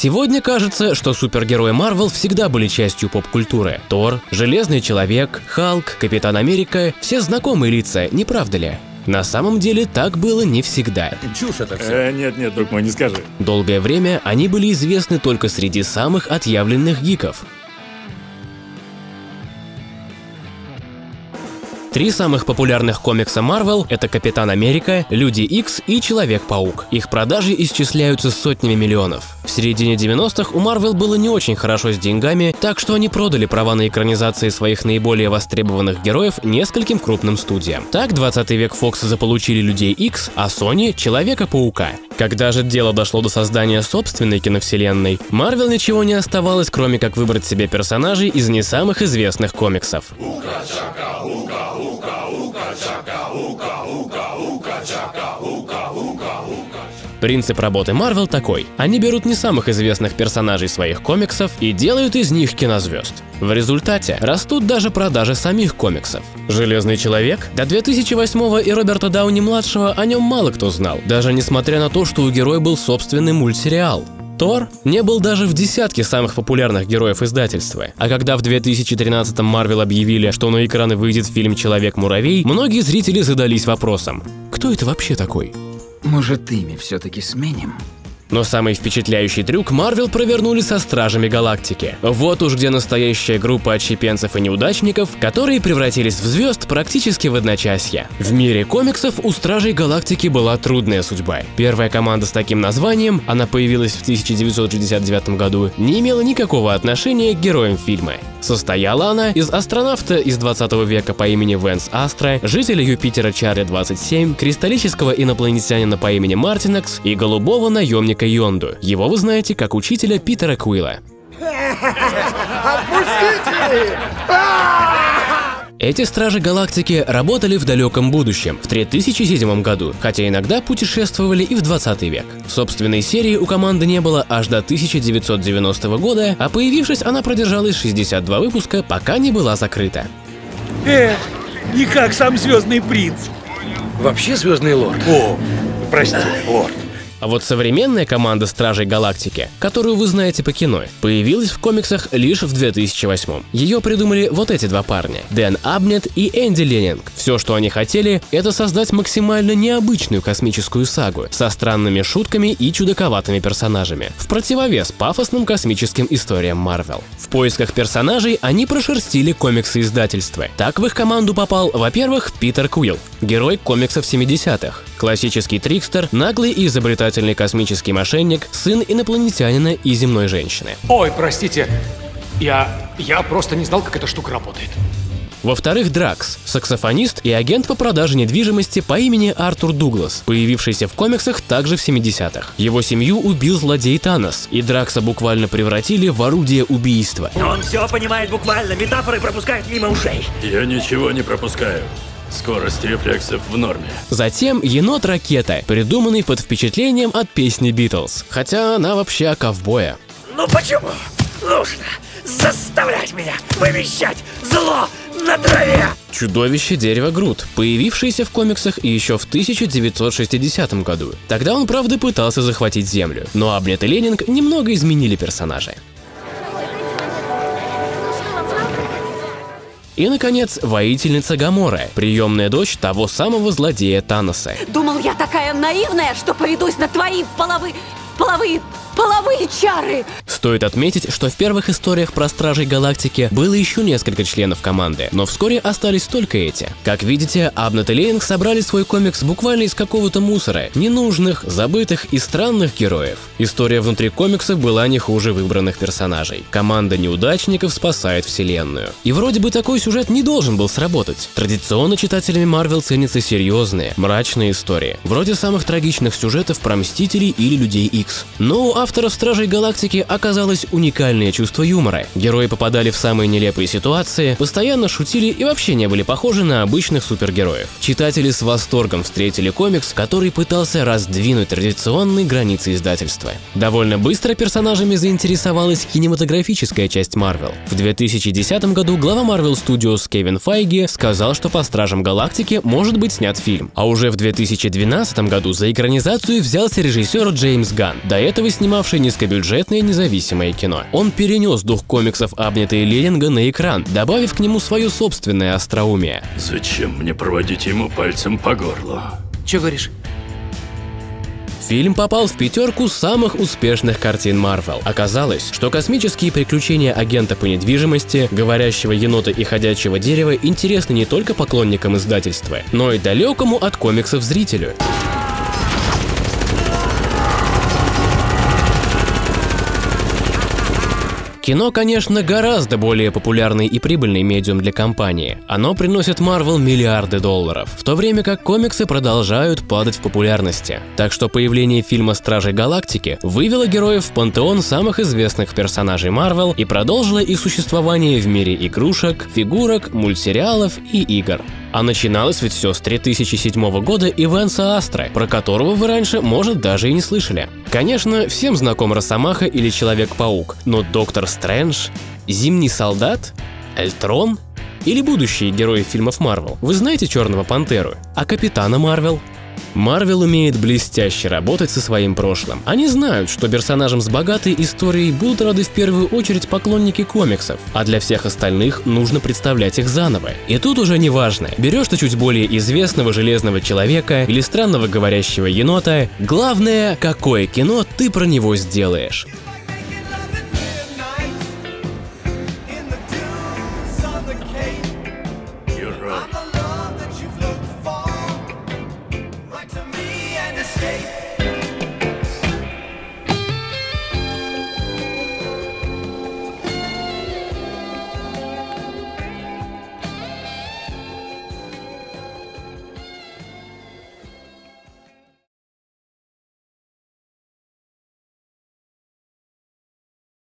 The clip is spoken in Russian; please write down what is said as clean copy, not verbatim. Сегодня кажется, что супергерои Марвел всегда были частью поп-культуры. Тор, Железный человек, Халк, Капитан Америка – все знакомые лица, не правда ли? На самом деле так было не всегда. Чушь это все. Нет, друг мой, не скажи. Долгое время они были известны только среди самых отъявленных гиков. Три самых популярных комикса Marvel — это Капитан Америка, Люди Икс и Человек-Паук. Их продажи исчисляются сотнями миллионов. В середине 90-х у Marvel было не очень хорошо с деньгами, так что они продали права на экранизации своих наиболее востребованных героев нескольким крупным студиям. Так 20-й век Фокс заполучили Людей Икс, а Sony — Человека-Паука. Когда же дело дошло до создания собственной киновселенной, Marvel ничего не оставалось, кроме как выбрать себе персонажей из не самых известных комиксов. Принцип работы Marvel такой. Они берут не самых известных персонажей своих комиксов и делают из них кинозвезд. В результате растут даже продажи самих комиксов. Железный человек? До 2008-го и Роберта Дауни-младшего о нем мало кто знал, даже несмотря на то, что у героя был собственный мультсериал. Тор не был даже в десятке самых популярных героев издательства. А когда в 2013-м Marvel объявили, что на экраны выйдет фильм «Человек-муравей», многие зрители задались вопросом: кто это вообще такой? Может, имя все-таки сменим? Но самый впечатляющий трюк Marvel провернули со Стражами Галактики. Вот уж где настоящая группа отщепенцев и неудачников, которые превратились в звезд практически в одночасье. В мире комиксов у Стражей Галактики была трудная судьба. Первая команда с таким названием, она появилась в 1969 году, не имела никакого отношения к героям фильма. Состояла она из астронавта из 20 века по имени Венс Астра, жителя Юпитера Чарли 27, кристаллического инопланетянина по имени Мартинакс и голубого наемника Йонду. Его вы знаете как учителя Питера Куилла. Отпустите! Эти Стражи Галактики работали в далеком будущем, в 3007 году, хотя иногда путешествовали и в 20 век. Собственной серии у команды не было аж до 1990 года, а появившись, она продержалась 62 выпуска, пока не была закрыта. Не как сам Звездный принц. Вообще Звездный Лорд. О, прости, Лорд. А вот современная команда Стражей Галактики, которую вы знаете по кино, появилась в комиксах лишь в 2008-м. Ее придумали вот эти два парня – Дэн Абнетт и Энди Лэннинг. Все, что они хотели, это создать максимально необычную космическую сагу со странными шутками и чудаковатыми персонажами, в противовес пафосным космическим историям Марвел. В поисках персонажей они прошерстили комиксы издательства. Так в их команду попал, во-первых, Питер Куилл, герой комиксов 70-х, классический трикстер, наглый и изобретательный космический мошенник, сын инопланетянина и земной женщины. Ой, простите, я просто не знал, как эта штука работает. Во-вторых, Дракс, саксофонист и агент по продаже недвижимости по имени Артур Дуглас, появившийся в комиксах также в 70-х. Его семью убил злодей Танос, и Дракса буквально превратили в орудие убийства. Он все понимает буквально, метафоры пропускает мимо ушей. Я ничего не пропускаю. Скорость рефлексов в норме. Затем енот-ракета, придуманный под впечатлением от песни Beatles. Хотя она вообще о ковбое. Ну почему нужно заставлять меня вымещать зло на траве? Чудовище-дерево Грут, появившееся в комиксах еще в 1960 году. Тогда он, правда, пытался захватить Землю. Но Абнетт и Лэннинг немного изменили персонажа. И, наконец, воительница Гаморра, приемная дочь того самого злодея Таноса. Думал, я такая наивная, что поведусь на твои половые чары! Стоит отметить, что в первых историях про Стражей Галактики было еще несколько членов команды, но вскоре остались только эти. Как видите, Абнетт и Лэннинг собрали свой комикс буквально из какого-то мусора, ненужных, забытых и странных героев. История внутри комикса была не хуже выбранных персонажей. Команда неудачников спасает вселенную. И вроде бы такой сюжет не должен был сработать. Традиционно читателями Marvel ценятся серьезные, мрачные истории, вроде самых трагичных сюжетов про Мстителей или Людей Икс. Но у авторов Стражей Галактики оказалось оказалось уникальное чувство юмора. Герои попадали в самые нелепые ситуации, постоянно шутили и вообще не были похожи на обычных супергероев. Читатели с восторгом встретили комикс, который пытался раздвинуть традиционные границы издательства. Довольно быстро персонажами заинтересовалась кинематографическая часть Marvel. В 2010 году глава Marvel Studios Кевин Файги сказал, что по «Стражам Галактики» может быть снят фильм. А уже в 2012 году за экранизацию взялся режиссер Джеймс Ганн, до этого снимавший низкобюджетное независимое кино. Он перенес дух комиксов Абнетта и Лэннинга на экран, добавив к нему свою собственное остроумие. «Зачем мне проводить ему пальцем по горлу?» «Чё говоришь?» Фильм попал в пятерку самых успешных картин Marvel. Оказалось, что космические приключения агента по недвижимости, говорящего енота и ходячего дерева интересны не только поклонникам издательства, но и далекому от комиксов зрителю. Кино, конечно, гораздо более популярный и прибыльный медиум для компании. Оно приносит Marvel миллиарды долларов, в то время как комиксы продолжают падать в популярности. Так что появление фильма «Стражи Галактики» вывело героев в пантеон самых известных персонажей Marvel и продолжило их существование в мире игрушек, фигурок, мультсериалов и игр. А начиналось ведь все с 3007 года и Венса Астры, про которого вы раньше, может, даже и не слышали. Конечно, всем знаком Росомаха или Человек-Паук, но Доктор Стрэндж, Зимний солдат, Альтрон или будущие герои фильмов Marvel. Вы знаете Черного Пантеру? А Капитана Марвел? Marvel умеет блестяще работать со своим прошлым. Они знают, что персонажам с богатой историей будут рады в первую очередь поклонники комиксов, а для всех остальных нужно представлять их заново. И тут уже не важно, берешь ты чуть более известного Железного Человека или странного говорящего енота, главное, какое кино ты про него сделаешь.